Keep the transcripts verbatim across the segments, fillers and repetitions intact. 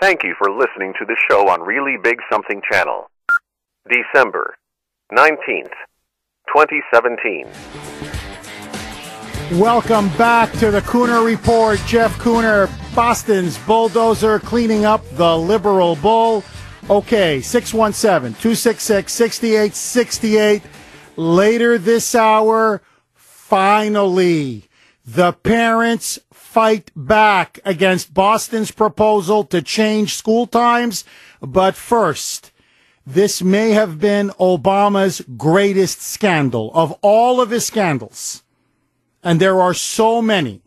Thank you for listening to the show on Really Big Something Channel. December nineteenth, twenty seventeen. Welcome back to the Kuhner Report. Jeff Kuhner, Boston's bulldozer, cleaning up the liberal bull. Okay, six one seven, two six six, six eight six eight. Later this hour, finally, the parents fight back against Boston's proposal to change school times. But first, this may have been Obama's greatest scandal of all of his scandals. And there are so many,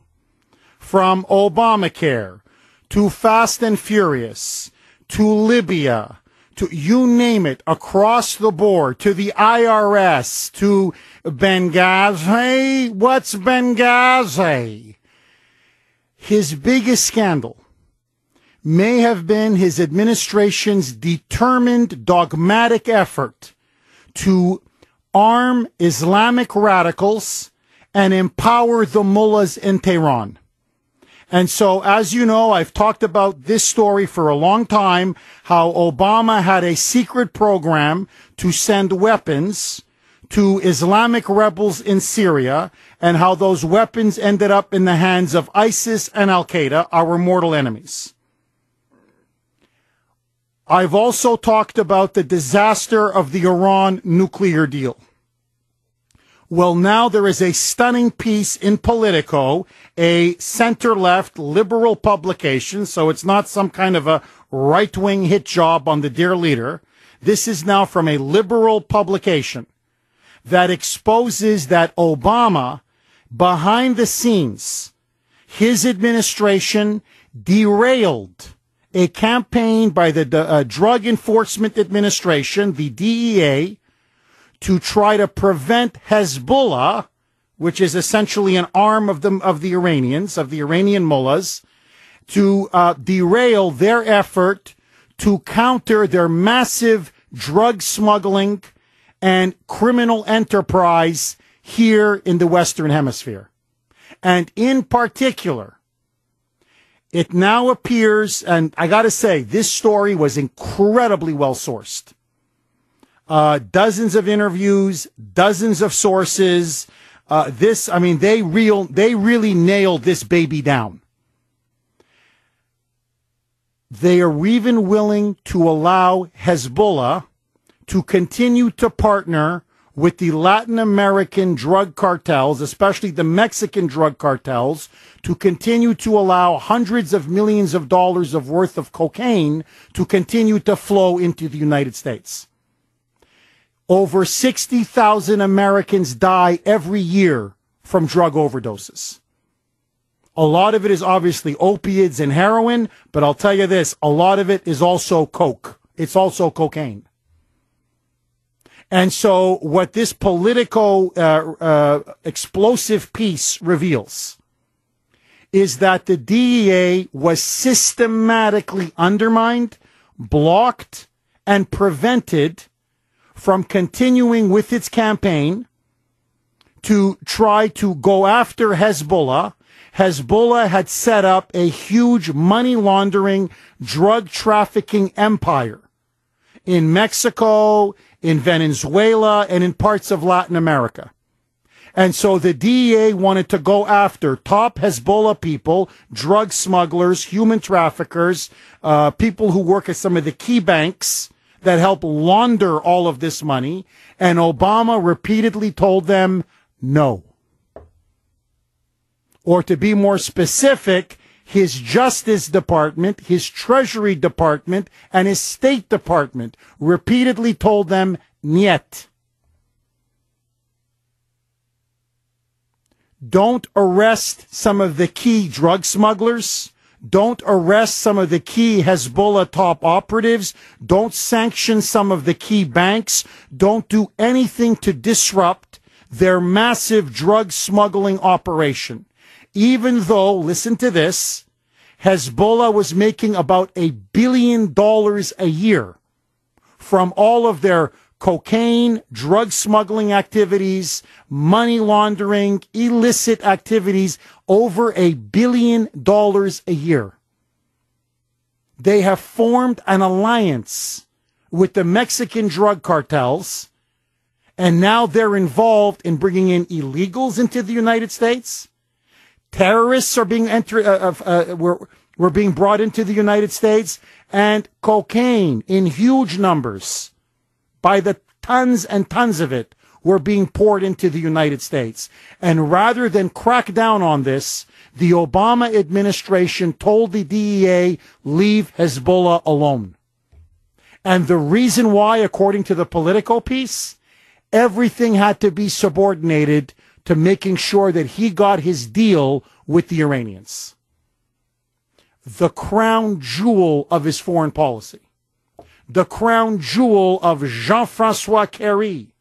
from Obamacare to Fast and Furious, to Libya, to you name it, across the board, to the I R S, to Benghazi. What's Benghazi? His biggest scandal may have been his administration's determined, dogmatic effort to arm Islamic radicals and empower the mullahs in Tehran. And so, as you know, I've talked about this story for a long time, how Obama had a secret program to send weapons to Islamic rebels in Syria, and how those weapons ended up in the hands of ISIS and Al Qaeda, our mortal enemies. I've also talked about the disaster of the Iran nuclear deal. Well, now there is a stunning piece in Politico, a center-left liberal publication, so it's not some kind of a right-wing hit job on the dear leader. This is now from a liberal publication that exposes that Obama, behind the scenes, his administration derailed a campaign by the uh, Drug Enforcement Administration, the D E A, to try to prevent Hezbollah, which is essentially an arm of the, of the Iranians, of the Iranian mullahs, to uh, derail their effort to counter their massive drug smuggling and criminal enterprise here in the Western Hemisphere. And in particular, it now appears, and I gotta say, this story was incredibly well-sourced. Uh, dozens of interviews, dozens of sources. Uh, this, I mean, they real, they really nailed this baby down. They are even willing to allow Hezbollah to continue to partner with the Latin American drug cartels, especially the Mexican drug cartels, to continue to allow hundreds of millions of dollars of worth of cocaine to continue to flow into the United States. Over sixty thousand Americans die every year from drug overdoses. A lot of it is obviously opiates and heroin, but I'll tell you this, a lot of it is also coke. It's also cocaine. And so what this Politico uh, uh, explosive piece reveals is that the D E A was systematically undermined, blocked, and prevented from continuing with its campaign to try to go after Hezbollah. Hezbollah had set up a huge money laundering, drug trafficking empire in Mexico, in Venezuela, and in parts of Latin America. And so the D E A wanted to go after top Hezbollah people, drug smugglers, human traffickers, uh, people who work at some of the key banks that help launder all of this money, and Obama repeatedly told them no. Or to be more specific, his Justice Department, his Treasury Department, and his State Department repeatedly told them niet. Don't arrest some of the key drug smugglers. Don't arrest some of the key Hezbollah top operatives. Don't sanction some of the key banks. Don't do anything to disrupt their massive drug smuggling operation. Even though, listen to this, Hezbollah was making about a billion dollars a year from all of their cocaine, drug smuggling activities, money laundering, illicit activities, over a billion dollars a year. they have formed an alliance with the Mexican drug cartels, and now they're involved in bringing in illegals into the United States. Terrorists are being entered, uh, uh, uh, were, were being brought into the United States, and cocaine in huge numbers, by the tons and tons of it, were being poured into the United States. And rather than crack down on this, the Obama administration told the D E A, leave Hezbollah alone. And the reason why, according to the Politico piece, everything had to be subordinated to making sure that he got his deal with the Iranians. The crown jewel of his foreign policy. The crown jewel of Jean-Francois Kerry,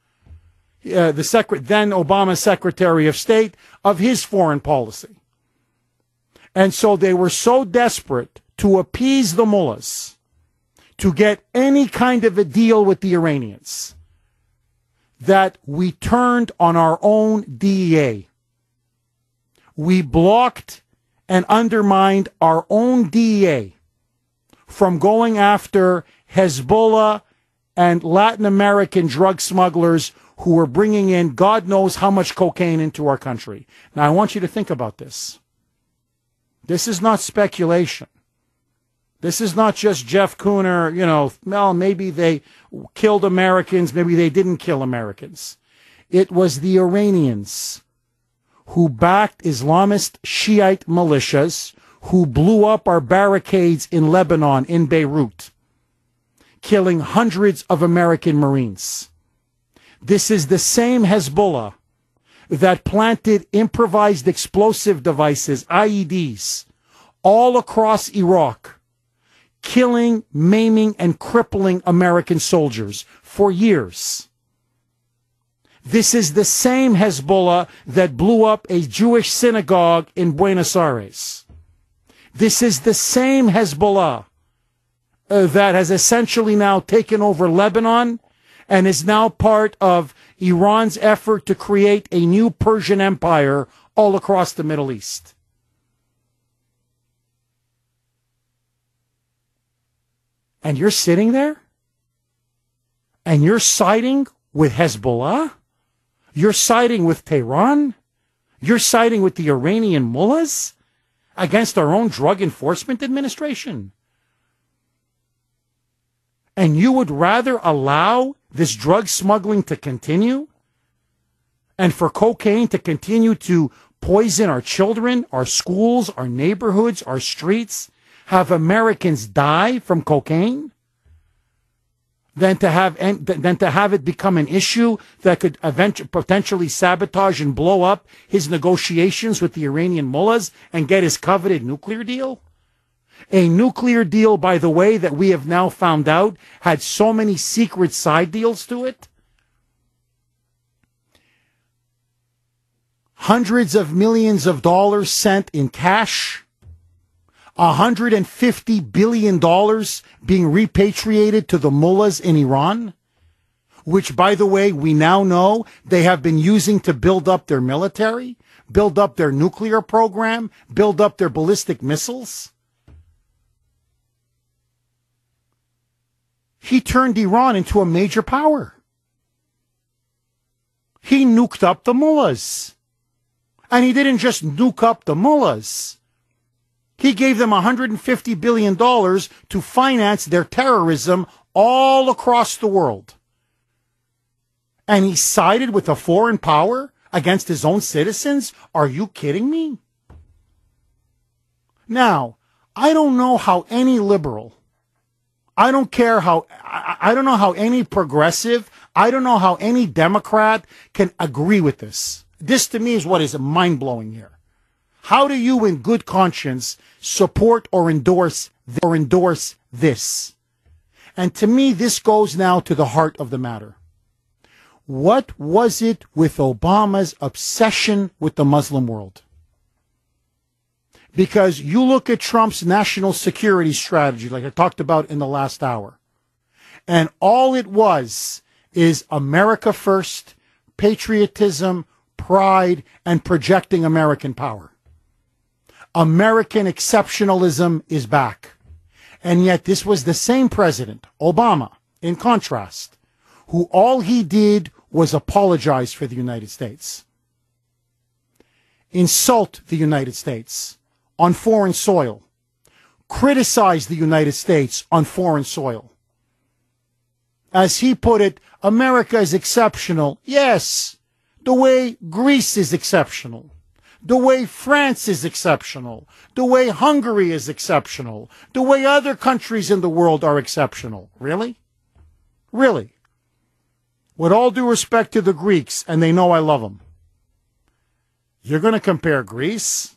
uh, the secret, then Obama Secretary of State, of his foreign policy. And so they were so desperate to appease the mullahs, to get any kind of a deal with the Iranians, that we turned on our own D E A. We blocked and undermined our own D E A from going after Hezbollah and Latin American drug smugglers who were bringing in God knows how much cocaine into our country. Now, I want you to think about this. This is not speculation. This is not just Jeff Kuhner, you know, well, maybe they killed Americans, maybe they didn't kill Americans. It was the Iranians who backed Islamist Shiite militias who blew up our barricades in Lebanon, in Beirut, killing hundreds of American Marines. This is the same Hezbollah that planted improvised explosive devices, I E Ds, all across Iraq, killing, maiming, and crippling American soldiers for years. This is the same Hezbollah that blew up a Jewish synagogue in Buenos Aires. This is the same Hezbollah uh, that has essentially now taken over Lebanon and is now part of Iran's effort to create a new Persian empire all across the Middle East. And you're sitting there and you're siding with Hezbollah? You're siding with Tehran? You're siding with the Iranian mullahs against our own Drug Enforcement Administration? And you would rather allow this drug smuggling to continue and for cocaine to continue to poison our children, our schools, our neighborhoods, our streets, have Americans die from cocaine, than to have than to have it become an issue that could eventually potentially sabotage and blow up his negotiations with the Iranian mullahs and get his coveted nuclear deal? A nuclear deal, by the way, that we have now found out had so many secret side deals to it. Hundreds of millions of dollars sent in cash. one hundred fifty billion dollars being repatriated to the mullahs in Iran, which, by the way, we now know they have been using to build up their military, build up their nuclear program, build up their ballistic missiles. He turned Iran into a major power. He nuked up the mullahs. And he didn't just nuke up the mullahs. He gave them one hundred fifty billion dollars to finance their terrorism all across the world. And he sided with a foreign power against his own citizens? Are you kidding me? Now, I don't know how any liberal, I don't care how, I, I don't know how any progressive, I don't know how any Democrat can agree with this. This to me is what is mind-blowing here. How do you, in good conscience, support or endorse or endorse this? And to me, this goes now to the heart of the matter. What was it with Obama's obsession with the Muslim world? Because you look at Trump's national security strategy, like I talked about in the last hour, and all it was is America first, patriotism, pride, and projecting American power. American exceptionalism is back. And yet this was the same president, Obama, in contrast, who all he did was apologize for the United States, insult the United States on foreign soil, criticize the United States on foreign soil. As he put it, America is exceptional, yes, the way Greece is exceptional, the way France is exceptional, the way Hungary is exceptional, the way other countries in the world are exceptional. Really? Really? With all due respect to the Greeks, and they know I love them, you're going to compare Greece,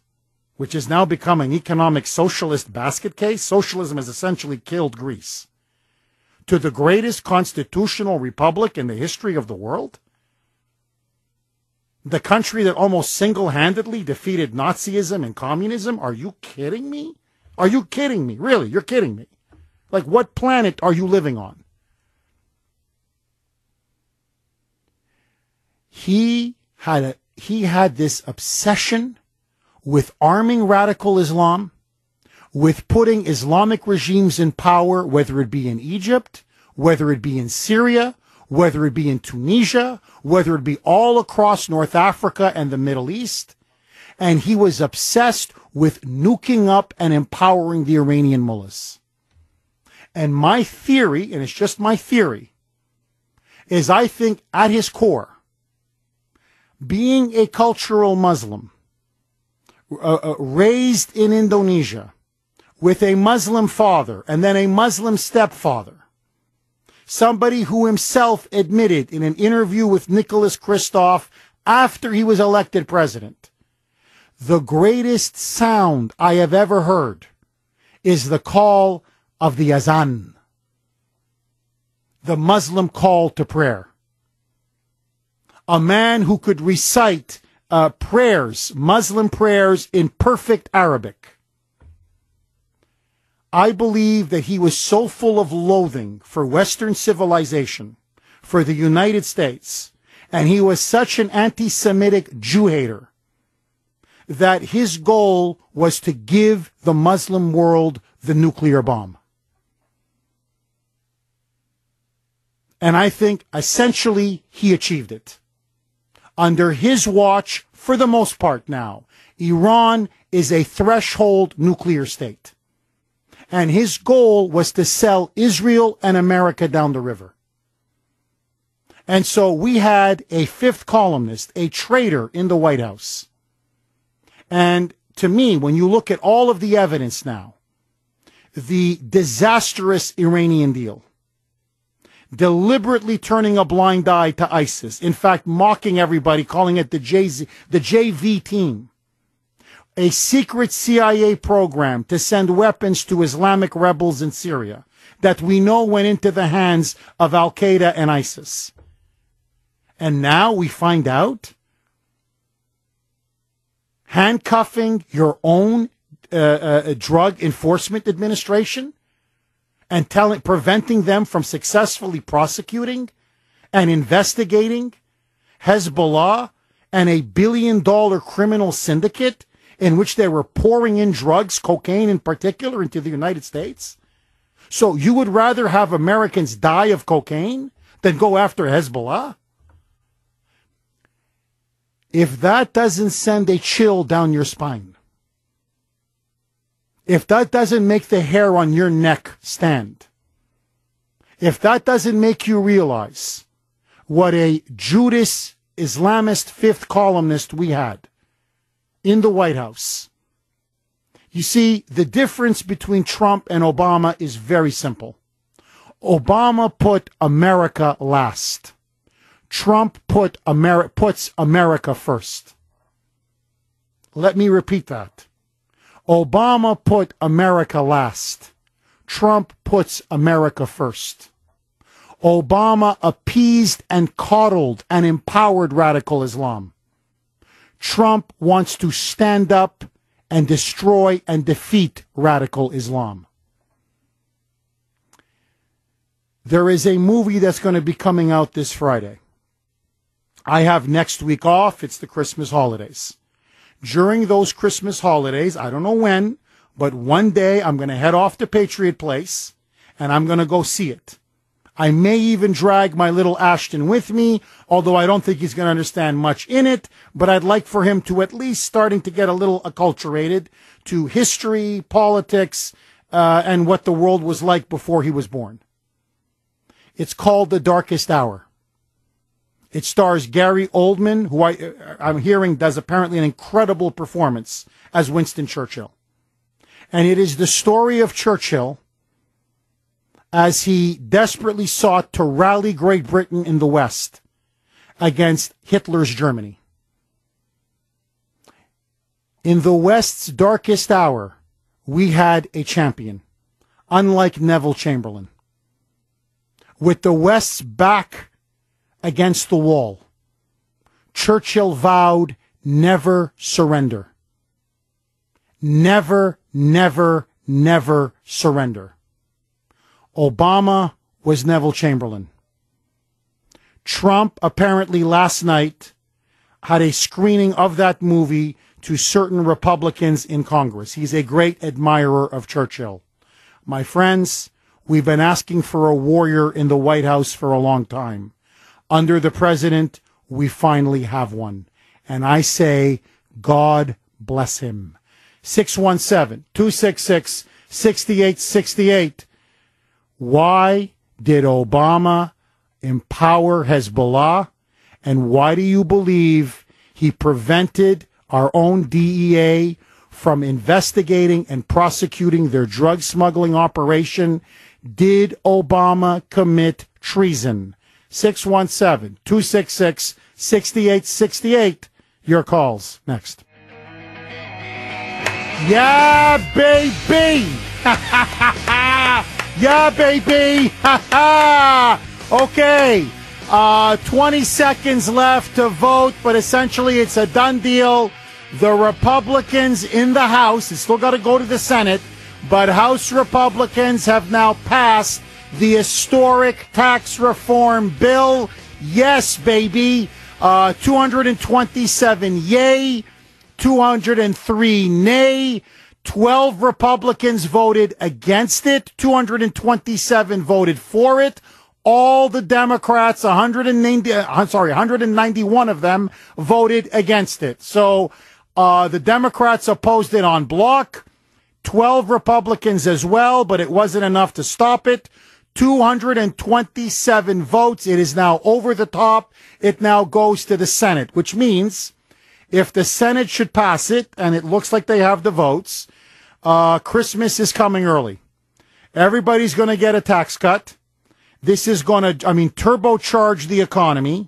which has now become an economic socialist basket case, socialism has essentially killed Greece, to the greatest constitutional republic in the history of the world? The country that almost single-handedly defeated Nazism and communism? Are you kidding me? Are you kidding me? Really, you're kidding me. Like, what planet are you living on? He had a, he had this obsession with arming radical Islam, with putting Islamic regimes in power, whether it be in Egypt, whether it be in Syria, whether it be in Tunisia, whether it be all across North Africa and the Middle East. And he was obsessed with nuking up and empowering the Iranian mullahs. And my theory, and it's just my theory, is I think at his core, being a cultural Muslim, uh, uh, raised in Indonesia with a Muslim father and then a Muslim stepfather, somebody who himself admitted in an interview with Nicholas Kristof after he was elected president, the greatest sound I have ever heard is the call of the azan, the Muslim call to prayer. A man who could recite uh, prayers, Muslim prayers, in perfect Arabic. I believe that he was so full of loathing for Western civilization, for the United States, and he was such an anti-Semitic Jew hater, that his goal was to give the Muslim world the nuclear bomb. And I think essentially he achieved it. Under his watch, for the most part now, Iran is a threshold nuclear state. And his goal was to sell Israel and America down the river. And so we had a fifth columnist, a traitor in the White House. And to me, when you look at all of the evidence now, the disastrous Iranian deal, deliberately turning a blind eye to ISIS, in fact, mocking everybody, calling it the J Z, the J V team, a secret C I A program to send weapons to Islamic rebels in Syria that we know went into the hands of Al Qaeda and ISIS. And now we find out handcuffing your own uh, uh, drug enforcement administration and telling, preventing them from successfully prosecuting and investigating Hezbollah and a billion dollar criminal syndicate in which they were pouring in drugs, cocaine in particular, into the United States. So you would rather have Americans die of cocaine than go after Hezbollah? If that doesn't send a chill down your spine, if that doesn't make the hair on your neck stand, if that doesn't make you realize what a Judas Islamist fifth columnist we had in the White House. You see, the difference between Trump and Obama is very simple. Obama put America last. Trump put Ameri- puts America first. Let me repeat that. Obama put America last. Trump puts America first. Obama appeased and coddled and empowered radical Islam. Trump wants to stand up and destroy and defeat radical Islam. There is a movie that's going to be coming out this Friday. I have next week off. It's the Christmas holidays. During those Christmas holidays, I don't know when, But one day I'm going to head off to Patriot Place and I'm going to go see it. I may even drag my little Ashton with me, although I don't think he's going to understand much in it. But I'd like for him to at least starting to get a little acculturated to history, politics, uh, and what the world was like before he was born. It's called The Darkest Hour. It stars Gary Oldman, who I, I'm hearing does apparently an incredible performance as Winston Churchill. And it is the story of Churchill as he desperately sought to rally Great Britain in the West against Hitler's Germany. In the West's darkest hour, we had a champion, unlike Neville Chamberlain. With the West's back against the wall, Churchill vowed never surrender. Never, never, never surrender. Obama was Neville Chamberlain. Trump apparently last night had a screening of that movie to certain Republicans in Congress. He's a great admirer of Churchill. My friends, we've been asking for a warrior in the White House for a long time. Under the president, we finally have one. And I say, God bless him. six one seven, two six six, six eight six eight. Why did Obama empower Hezbollah, and why do you believe he prevented our own D E A from investigating and prosecuting their drug smuggling operation? Did Obama commit treason? six one seven, two six six, six eight six eight. Your calls next. Yeah, baby! Ha ha ha ha! Yeah, baby! Ha ha! Okay, uh, twenty seconds left to vote, but essentially it's a done deal. The Republicans in the House, it's still got to go to the Senate, but House Republicans have now passed the historic tax reform bill. Yes, baby! Uh, two hundred twenty-seven yay, two hundred three nay. twelve Republicans voted against it. two hundred twenty-seven voted for it. All the Democrats, one hundred ninety, I'm sorry, one hundred ninety-one of them voted against it. So uh, the Democrats opposed it en bloc. twelve Republicans as well, but it wasn't enough to stop it. two hundred twenty-seven votes. It is now over the top. It now goes to the Senate, which means if the Senate should pass it, and it looks like they have the votes, uh, Christmas is coming early. Everybody's going to get a tax cut. This is going to, I mean, turbocharge the economy.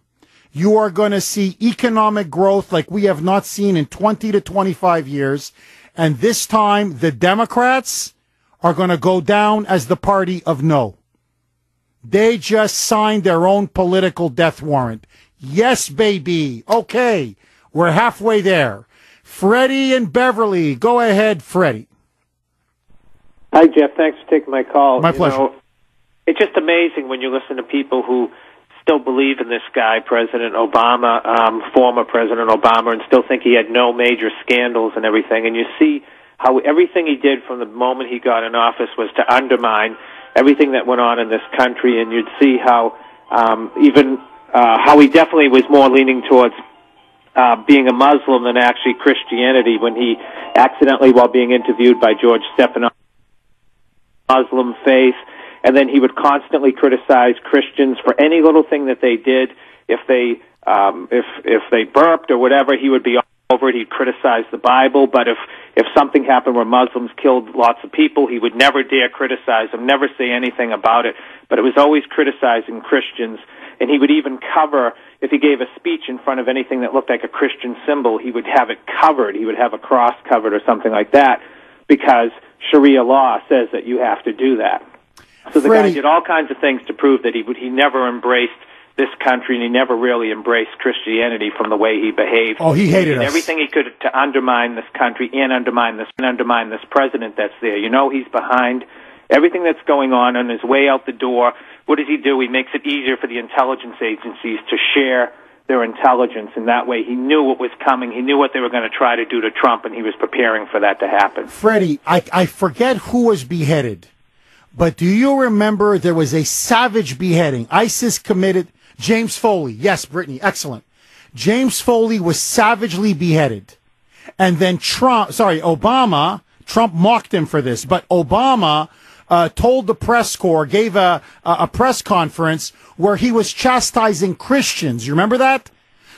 You are going to see economic growth like we have not seen in twenty to twenty-five years. And this time, the Democrats are going to go down as the party of no. They just signed their own political death warrant. Yes, baby. Okay. We're halfway there. Freddie and Beverly. Go ahead, Freddie. Hi, Jeff. Thanks for taking my call. My pleasure. You know, it's just amazing when you listen to people who still believe in this guy, President Obama, um, former President Obama, and still think he had no major scandals and everything. And you see how everything he did from the moment he got in office was to undermine everything that went on in this country. And you'd see how um, even uh, how he definitely was more leaning towards Uh, being a Muslim than actually Christianity when he accidentally, while being interviewed by George Stephanopoulos, Muslim faith, and then he would constantly criticize Christians for any little thing that they did. If they um, if if they burped or whatever, he would be all over it. He'd criticize the Bible. But if if something happened where Muslims killed lots of people, he would never dare criticize them, never say anything about it. But it was always criticizing Christians. And he would even cover, if he gave a speech in front of anything that looked like a Christian symbol, he would have it covered. He would have a cross covered or something like that, because Sharia law says that you have to do that. So the Freddie, guy did all kinds of things to prove that he would, he never embraced this country, and he never really embraced Christianity from the way he behaved. Oh, he hated he did us. Everything he could to undermine this country and undermine this and undermine this president that's there. You know, he's behind everything that's going on on his way out the door. What does he do? He makes it easier for the intelligence agencies to share their intelligence in that way. He knew what was coming. He knew what they were going to try to do to Trump, and he was preparing for that to happen. Freddie, I, I forget who was beheaded, but do you remember there was a savage beheading? ISIS committed. James Foley. Yes, Brittany. Excellent. James Foley was savagely beheaded. And then Trump, sorry, Obama, Trump mocked him for this, but Obama uh, told the press corps, gave a, a press conference where he was chastising Christians. You remember that?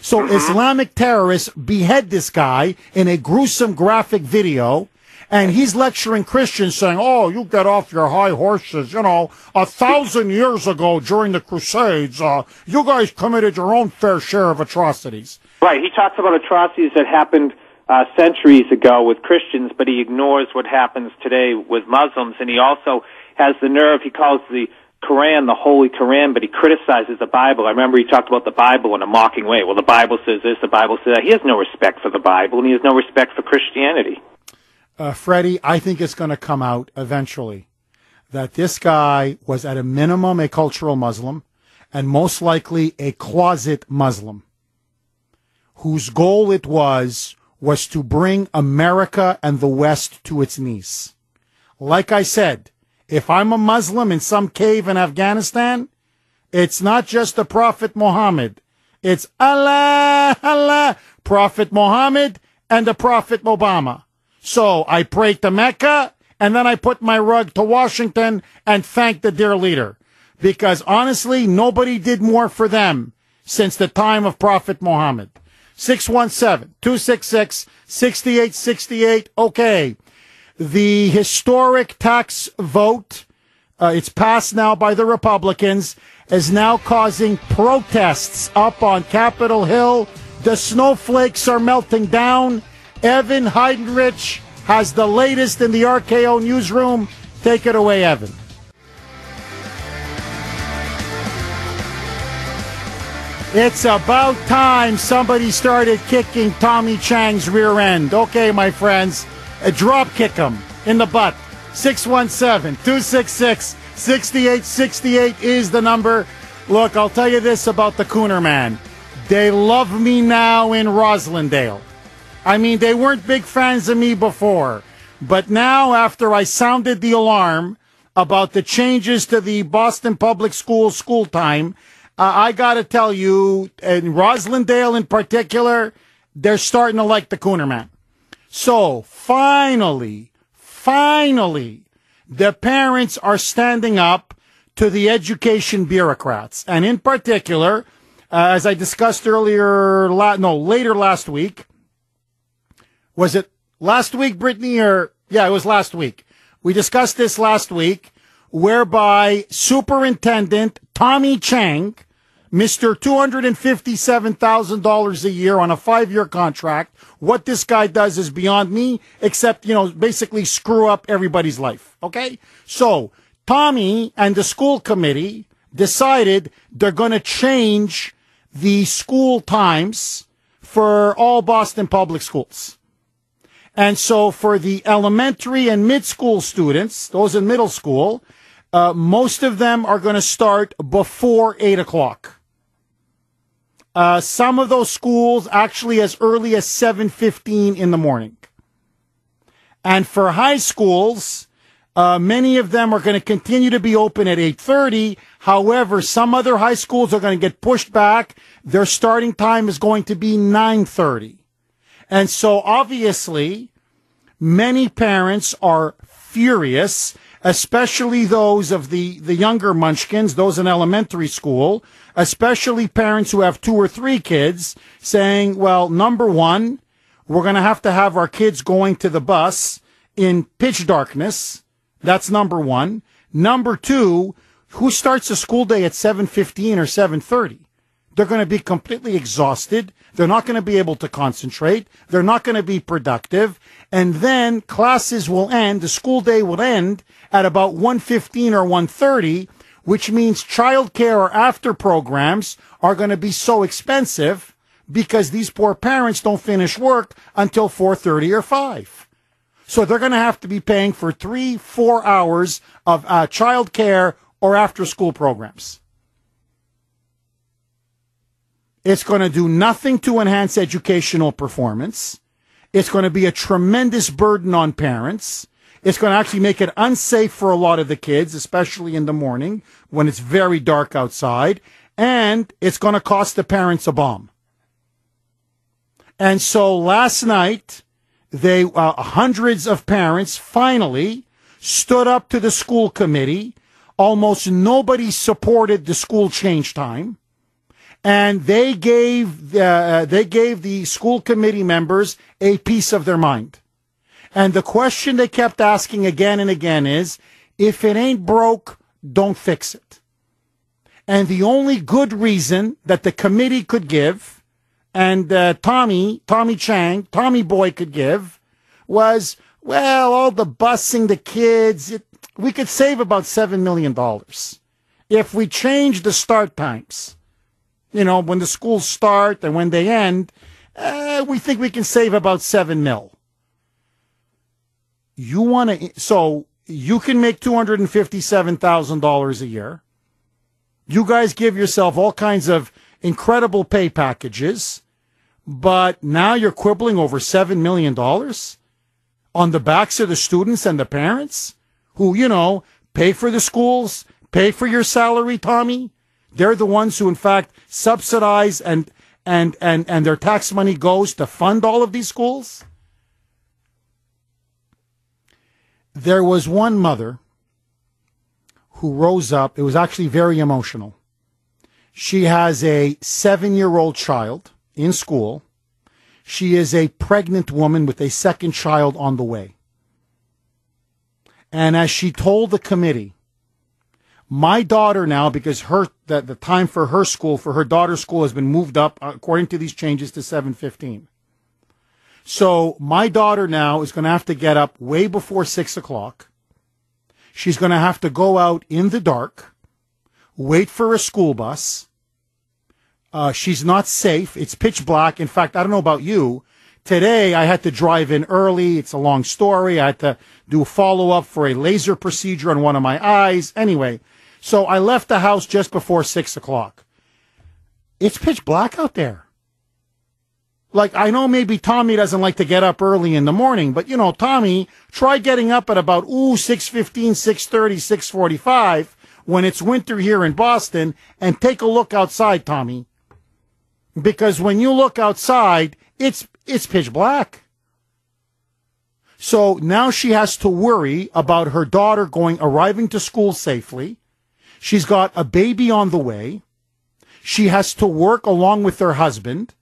So Islamic terrorists behead this guy in a gruesome graphic video, and he's lecturing Christians saying, oh, you get off your high horses, you know, a thousand years ago during the Crusades, uh, you guys committed your own fair share of atrocities. Right, he talks about atrocities that happened Uh, centuries ago with Christians, but he ignores what happens today with Muslims, and he also has the nerve, he calls the Quran the Holy Quran, but he criticizes the Bible. I remember he talked about the Bible in a mocking way. Well, the Bible says this, the Bible says that. He has no respect for the Bible, and he has no respect for Christianity. Uh, Freddie, I think it's going to come out eventually that this guy was at a minimum a cultural Muslim, and most likely a closet Muslim, whose goal it was was to bring America and the West to its knees. Like I said, if I'm a Muslim in some cave in Afghanistan, it's not just the Prophet Muhammad. It's Allah, Allah, Prophet Muhammad, and the Prophet Obama. So I pray to Mecca, and then I put my rug to Washington and thank the dear leader. Because honestly, nobody did more for them since the time of Prophet Muhammad. six one seven, two six six, six eight six eight. Okay. The historic tax vote, uh, it's passed now by the Republicans, is now causing protests up on Capitol Hill. The snowflakes are melting down. Evan Heidenrich has the latest in the R K O newsroom. Take it away, Evan. It's about time somebody started kicking Tommy Chang's rear end. Okay, my friends, uh, drop kick him in the butt. six one seven, two six six, six eight six eight is the number. Look, I'll tell you this about the Kuhner man. They love me now in Roslindale. I mean, they weren't big fans of me before. But now, after I sounded the alarm about the changes to the Boston Public Schools school time, Uh, I got to tell you, in Roslindale in particular, they're starting to like the Kuhner man. So finally, finally, the parents are standing up to the education bureaucrats. And in particular, uh, as I discussed earlier, la no, later last week, was it last week, Brittany? Or, yeah, it was last week. We discussed this last week, whereby Superintendent Tommy Chang, Mister two hundred fifty-seven thousand dollars a year on a five-year contract. What this guy does is beyond me, except, you know, basically screw up everybody's life, okay? So Tommy and the school committee decided they're going to change the school times for all Boston public schools. And so for the elementary and mid-school students, those in middle school, Uh, most of them are going to start before eight o'clock. Uh, some of those schools actually as early as seven fifteen in the morning. And for high schools, uh, many of them are going to continue to be open at eight thirty. However, some other high schools are going to get pushed back. Their starting time is going to be nine thirty. And so obviously, many parents are furious, especially those of the, the younger munchkins, those in elementary school, especially parents who have two or three kids, saying, well, number one, we're going to have to have our kids going to the bus in pitch darkness. That's number one. Number two, who starts a school day at seven fifteen or seven thirty? They're going to be completely exhausted. They're not going to be able to concentrate. They're not going to be productive. And then classes will end, the school day will end at about one fifteen or one thirty, which means childcare or after programs are going to be so expensive because these poor parents don't finish work until four thirty or five. So they're going to have to be paying for three, four hours of uh, childcare or after school programs. It's going to do nothing to enhance educational performance. It's going to be a tremendous burden on parents. It's going to actually make it unsafe for a lot of the kids, especially in the morning when it's very dark outside. And it's going to cost the parents a bomb. And so last night, they uh, hundreds of parents finally stood up to the school committee. Almost nobody supported the school change time. And they gave, uh, they gave the school committee members a piece of their mind. And the question they kept asking again and again is, if it ain't broke, don't fix it. And the only good reason that the committee could give, and uh, Tommy, Tommy Chang, Tommy Boy could give, was, well, all the busing, the kids, it, we could save about seven million dollars if we change the start times. You know, when the schools start and when they end, uh, we think we can save about seven mil. You want to, so you can make two hundred fifty-seven thousand dollars a year. You guys give yourself all kinds of incredible pay packages, but now you're quibbling over seven million dollars on the backs of the students and the parents who, you know, pay for the schools, pay for your salary, Tommy. They're the ones who, in fact, subsidize and, and, and, and their tax money goes to fund all of these schools. There was one mother who rose up. It was actually very emotional. She has a seven-year-old child in school. She is a pregnant woman with a second child on the way. And as she told the committee, my daughter now, because her the, the time for her school, for her daughter's school, has been moved up, according to these changes, to seven fifteen. So my daughter now is going to have to get up way before six o'clock. She's going to have to go out in the dark, wait for a school bus. Uh, she's not safe. It's pitch black. In fact, I don't know about you. Today, I had to drive in early. It's a long story. I had to do a follow-up for a laser procedure on one of my eyes. Anyway, so I left the house just before six o'clock. It's pitch black out there. Like, I know maybe Tommy doesn't like to get up early in the morning, but, you know, Tommy, try getting up at about, ooh, six fifteen, six thirty, six forty-five when it's winter here in Boston, and take a look outside, Tommy. Because when you look outside, it's it's pitch black. So now she has to worry about her daughter going arriving to school safely. She's got a baby on the way. She has to work along with her husband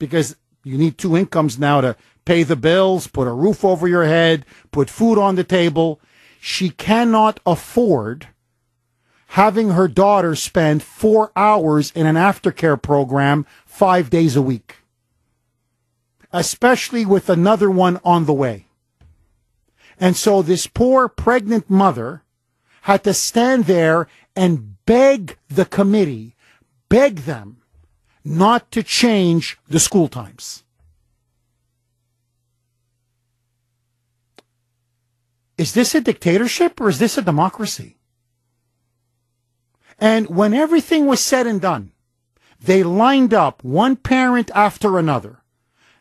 because you need two incomes now to pay the bills, put a roof over your head, put food on the table. She cannot afford having her daughter spend four hours in an aftercare program five days a week, especially with another one on the way. And so this poor pregnant mother had to stand there and beg the committee, beg them not to change the school times. Is this a dictatorship or is this a democracy? And when everything was said and done, they lined up one parent after another.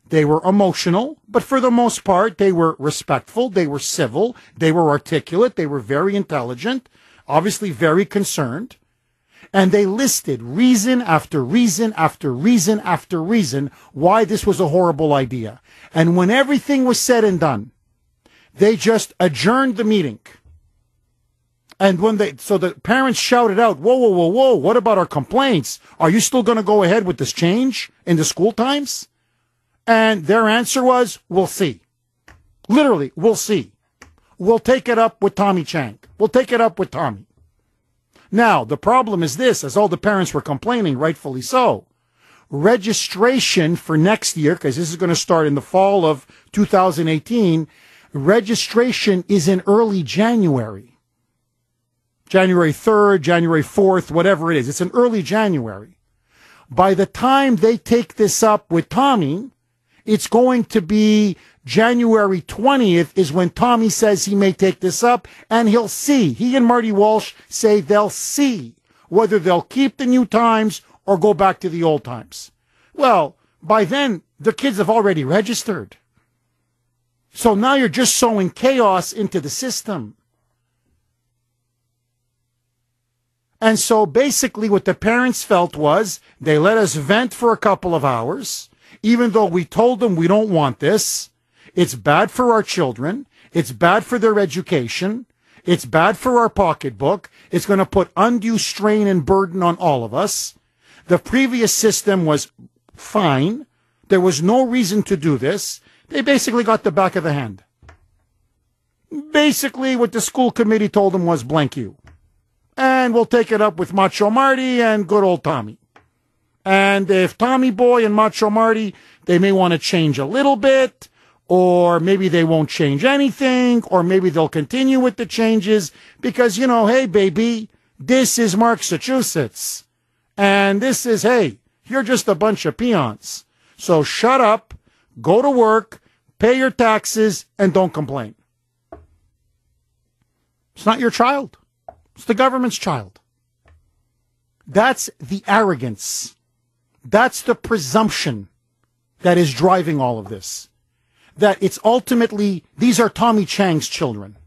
They were emotional, but for the most part, they were respectful, they were civil, they were articulate, they were very intelligent, obviously very concerned. And they listed reason after reason after reason after reason why this was a horrible idea. And when everything was said and done, they just adjourned the meeting. And when they, so the parents shouted out, whoa, whoa, whoa, whoa, what about our complaints? Are you still going to go ahead with this change in the school times? And their answer was, we'll see. Literally, we'll see. We'll take it up with Tommy Chang. We'll take it up with Tommy. Now, the problem is this, as all the parents were complaining, rightfully so, registration for next year, because this is going to start in the fall of two thousand eighteen, registration is in early January. January third, January fourth, whatever it is. It's in early January. By the time they take this up with Tommy, it's going to be January twentieth is when Tommy says he may take this up, and he'll see. He and Marty Walsh say they'll see whether they'll keep the new times or go back to the old times. Well, by then, the kids have already registered. So now you're just sowing chaos into the system. And so basically what the parents felt was they let us vent for a couple of hours, even though we told them we don't want this. It's bad for our children. It's bad for their education. It's bad for our pocketbook. It's going to put undue strain and burden on all of us. The previous system was fine. There was no reason to do this. They basically got the back of the hand. Basically what the school committee told them was blank you. And we'll take it up with Macho Marty and good old Tommy. And if Tommy Boy and Macho Marty, they may want to change a little bit, or maybe they won't change anything, or maybe they'll continue with the changes because, you know, hey, baby, this is Massachusetts. And this is, hey, you're just a bunch of peons. So shut up, go to work, pay your taxes, and don't complain. It's not your child. It's the government's child. That's the arrogance. That's the presumption that is driving all of this. That it's ultimately, these are Tommy Chang's children.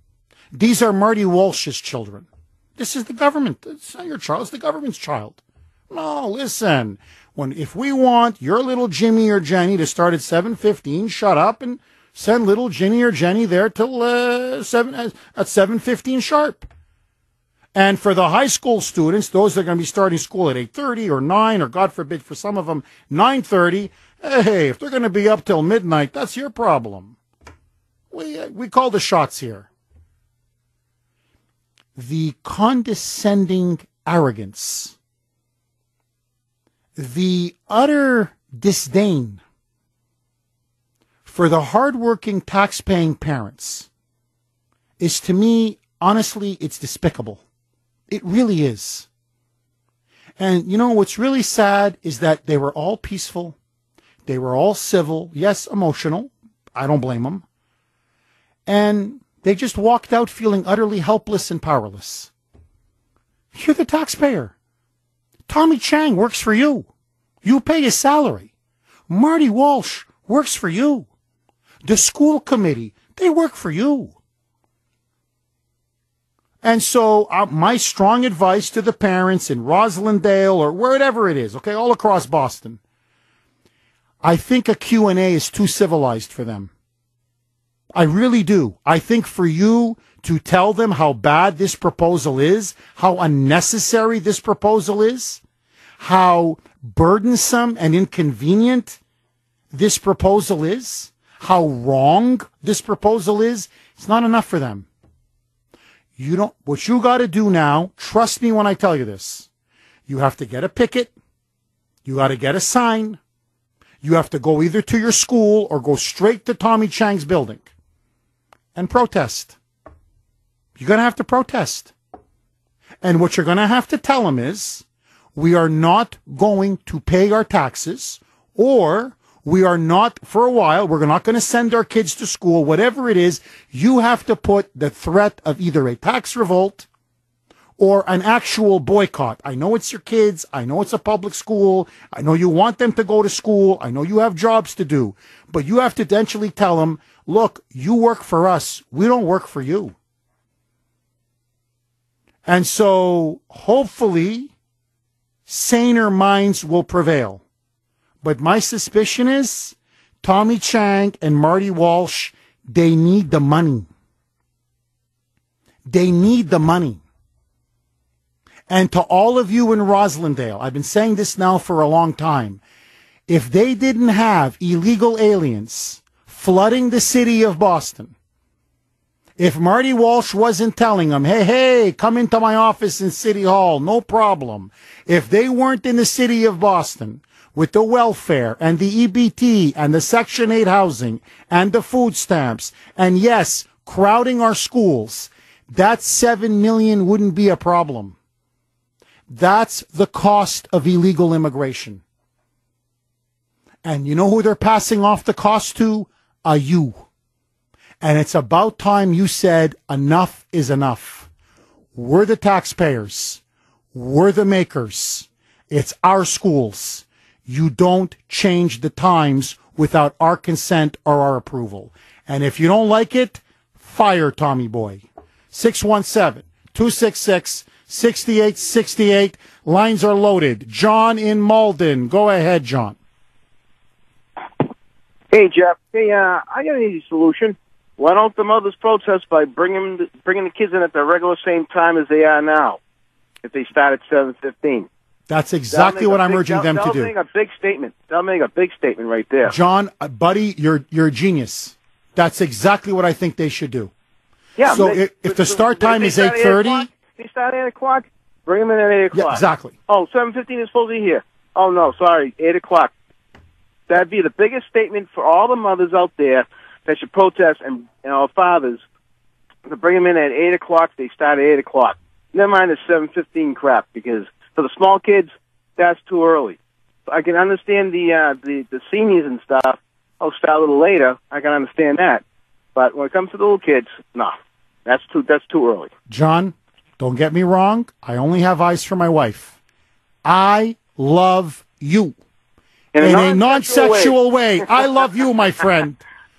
These are Marty Walsh's children. This is the government. It's not your child. It's the government's child. No, listen. When, if we want your little Jimmy or Jenny to start at seven fifteen, shut up and send little Jimmy or Jenny there till uh, seven at seven fifteen sharp. And for the high school students, those that are going to be starting school at eight thirty or nine, or God forbid for some of them, nine thirty, hey, if they're going to be up till midnight, that's your problem. We, uh, we call the shots here. The condescending arrogance, the utter disdain for the hardworking, tax-paying parents is, to me, honestly, it's despicable. It really is. And you know, what's really sad is that they were all peaceful. They were all civil. Yes, emotional. I don't blame them. And they just walked out feeling utterly helpless and powerless. You're the taxpayer. Tommy Chang works for you. You pay his salary. Marty Walsh works for you. The school committee, they work for you. And so uh, my strong advice to the parents in Roslindale or wherever it is, okay, all across Boston, I think a Q and A is too civilized for them. I really do. I think for you to tell them how bad this proposal is, how unnecessary this proposal is, how burdensome and inconvenient this proposal is, how wrong this proposal is, it's not enough for them. You don't, what you got to do now, trust me when I tell you this, you have to get a picket, you got to get a sign, you have to go either to your school or go straight to Tommy Chang's building and protest. You're going to have to protest. And what you're going to have to tell him is, we are not going to pay our taxes, or we are not, for a while, we're not going to send our kids to school, whatever it is. You have to put the threat of either a tax revolt or an actual boycott. I know it's your kids. I know it's a public school. I know you want them to go to school. I know you have jobs to do. But you have to eventually tell them, look, you work for us. We don't work for you. And so, hopefully, saner minds will prevail. But my suspicion is Tommy Chang and Marty Walsh, they need the money. They need the money. And to all of you in Roslindale, I've been saying this now for a long time. If they didn't have illegal aliens flooding the city of Boston, if Marty Walsh wasn't telling them, hey, hey, come into my office in City Hall, no problem. If they weren't in the city of Boston, with the welfare and the E B T and the Section eight housing and the food stamps and, yes, crowding our schools, that seven million wouldn't be a problem. That's the cost of illegal immigration. And you know who they're passing off the cost to? Are you. And it's about time you said enough is enough. We're the taxpayers. We're the makers. It's our schools. You don't change the times without our consent or our approval. And if you don't like it, fire Tommy Boy. six one seven, two six six, six eight six eight. Lines are loaded. John in Malden. Go ahead, John. Hey, Jeff. Hey, uh, I got an easy solution. Why don't the mothers protest by bringing the, bringing the kids in at the regular same time as they are now, if they start at seven fifteen? That's exactly what I'm big, urging them to do. They'll make a big statement. They'll make a big statement right there. John, uh, buddy, you're, you're a genius. That's exactly what I think they should do. Yeah. So they, if, if the start time is eight thirty... They start at eight o'clock, bring them in at eight o'clock. Yeah, exactly. Oh, seven fifteen is supposed to be here. Oh, no, sorry, eight o'clock. That'd be the biggest statement for all the mothers out there that should protest, and, and all fathers, to bring them in at eight o'clock. They start at eight o'clock. Never mind the seven fifteen crap, because for the small kids, that's too early. I can understand the, uh, the, the seniors and stuff. I'll start a little later. I can understand that. But when it comes to the little kids, no, nah, that's too, that's too early. John, don't get me wrong. I only have eyes for my wife. I love you. In a non-sexual way. way. I love you, my friend.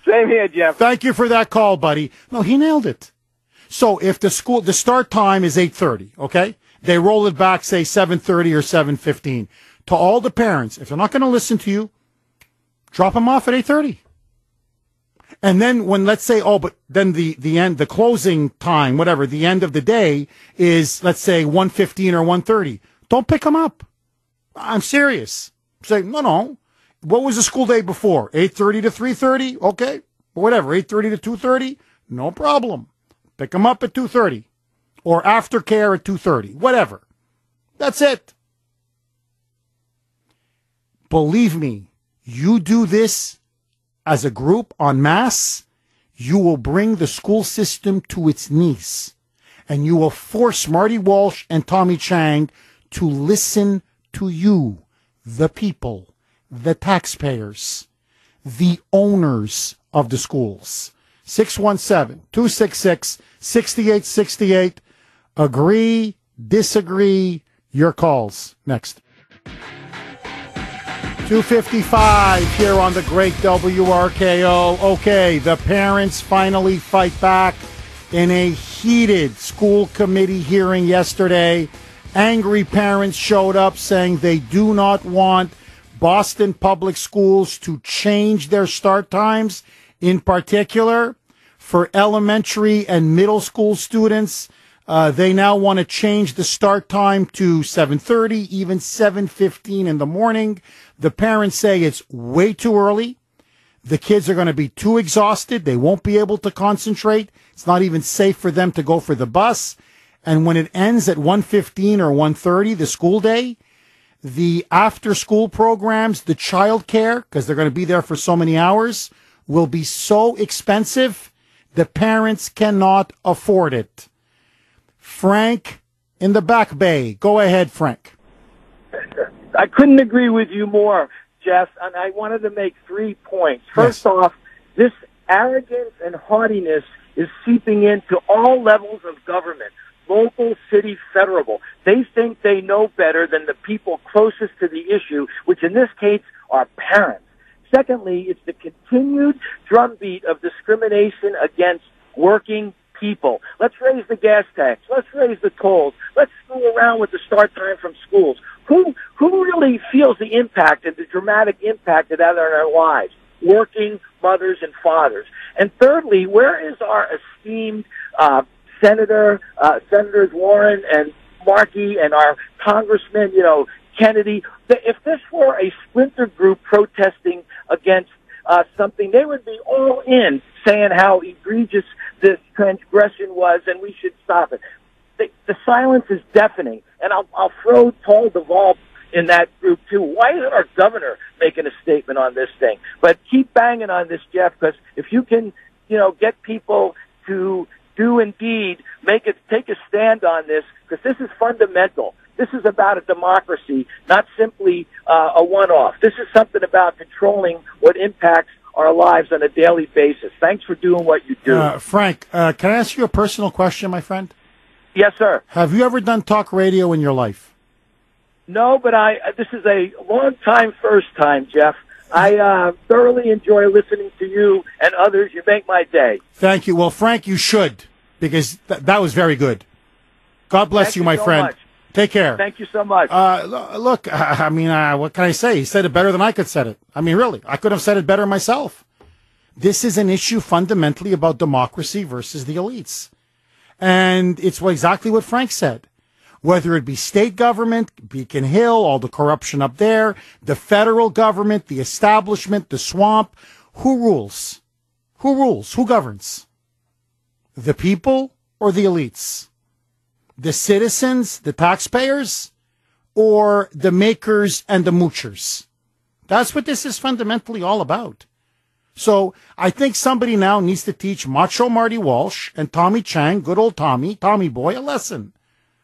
Same here, Jeff. Thank you for that call, buddy. No, he nailed it. So if the school, the start time is eight thirty, okay? They roll it back, say, seven thirty or seven fifteen. To all the parents, if they're not going to listen to you, drop them off at eight thirty. And then when, let's say, oh, but then the, the end, the closing time, whatever, the end of the day is, let's say, one fifteen or one thirty. Don't pick them up. I'm serious. Say, no, no. What was the school day before? eight thirty to three thirty? Okay. Whatever, eight thirty to two thirty? No problem. Pick them up at two thirty. Or aftercare at two thirty. Whatever. That's it. Believe me, you do this as a group en masse, you will bring the school system to its knees. And you will force Marty Walsh and Tommy Chang to listen to you, the people, the taxpayers, the owners of the schools. six one seven, two six six, six eight six eight. Agree, disagree, your calls. Next. two fifty-five here on the great W R K O. Okay, the parents finally fight back in a heated school committee hearing yesterday. Angry parents showed up saying they do not want Boston Public Schools to change their start times, in particular for elementary and middle school students. Uh, they now want to change the start time to seven thirty, even seven fifteen in the morning. The parents say it's way too early. The kids are going to be too exhausted. They won't be able to concentrate. It's not even safe for them to go for the bus. And when it ends at one fifteen or one thirty, the school day, the after-school programs, the child care, because they're going to be there for so many hours, will be so expensive, the parents cannot afford it. Frank in the Back Bay. Go ahead, Frank. I couldn't agree with you more, Jeff, and I wanted to make three points. First yes. off, this arrogance and haughtiness is seeping into all levels of government, local, city, federal. They think they know better than the people closest to the issue, which in this case are parents. Secondly, it's the continued drumbeat of discrimination against working people. Let's raise the gas tax. Let's raise the tolls. Let's screw around with the start time from schools. Who who really feels the impact and the dramatic impact of that on our lives? Working mothers and fathers. And thirdly, where is our esteemed uh, senator, uh, Senators Warren and Markey, and our congressman, you know, Kennedy? If this were a splinter group protesting against uh, something, they would be all in, saying how egregious this transgression was and we should stop it. The, the silence is deafening, and I'll, I'll throw Paul Deval in that group, too. Why isn't our governor making a statement on this thing? But keep banging on this, Jeff, because if you can, you know, get people to do indeed make it, take a stand on this, because this is fundamental. This is about a democracy, not simply uh, a one-off. This is something about controlling what impacts our lives on a daily basis. Thanks for doing what you do. Uh, Frank, uh, can I ask you a personal question, my friend? Yes, sir. Have you ever done talk radio in your life? No, but I. This is a long time, first time, Jeff. I uh, thoroughly enjoy listening to you and others. You make my day. Thank you. Well, Frank, you should, because th that was very good. God bless Thank you, my you so friend. Much. Take care. Thank you so much. Uh, look, I mean, uh, what can I say? He said it better than I could said it. I mean, really, I could have said it better myself. This is an issue fundamentally about democracy versus the elites. And it's exactly what Frank said. Whether it be state government, Beacon Hill, all the corruption up there, the federal government, the establishment, the swamp, who rules? Who rules? Who governs? The people or the elites? The citizens, the taxpayers, or the makers and the moochers? That's what this is fundamentally all about. So I think somebody now needs to teach Macho Marty Walsh and Tommy Chang, good old Tommy, Tommy boy, a lesson.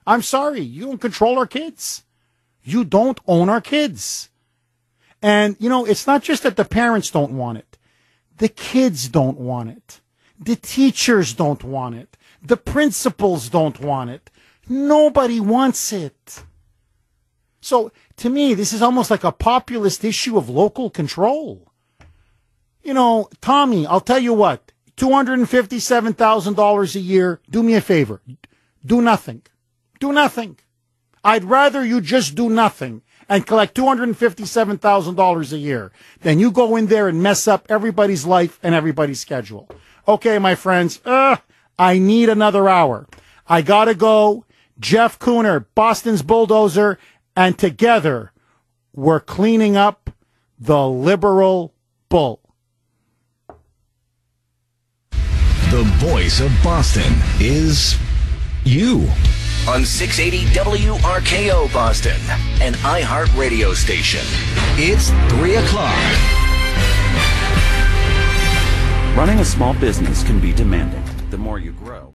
I'm sorry, you don't control our kids. You don't own our kids. And, you know, it's not just that the parents don't want it. The kids don't want it. The teachers don't want it. The principals don't want it. Nobody wants it. So, to me, this is almost like a populist issue of local control. You know, Tommy, I'll tell you what, two hundred fifty-seven thousand dollars a year, do me a favor, do nothing. Do nothing. I'd rather you just do nothing and collect two hundred fifty-seven thousand dollars a year than you go in there and mess up everybody's life and everybody's schedule. Okay, my friends, uh, I need another hour. I gotta go. Jeff Kuhner, Boston's bulldozer, and together we're cleaning up the liberal bull. The voice of Boston is you. On six eighty W R K O Boston, an iHeart radio station. It's three o'clock. Running a small business can be demanding. The more you grow.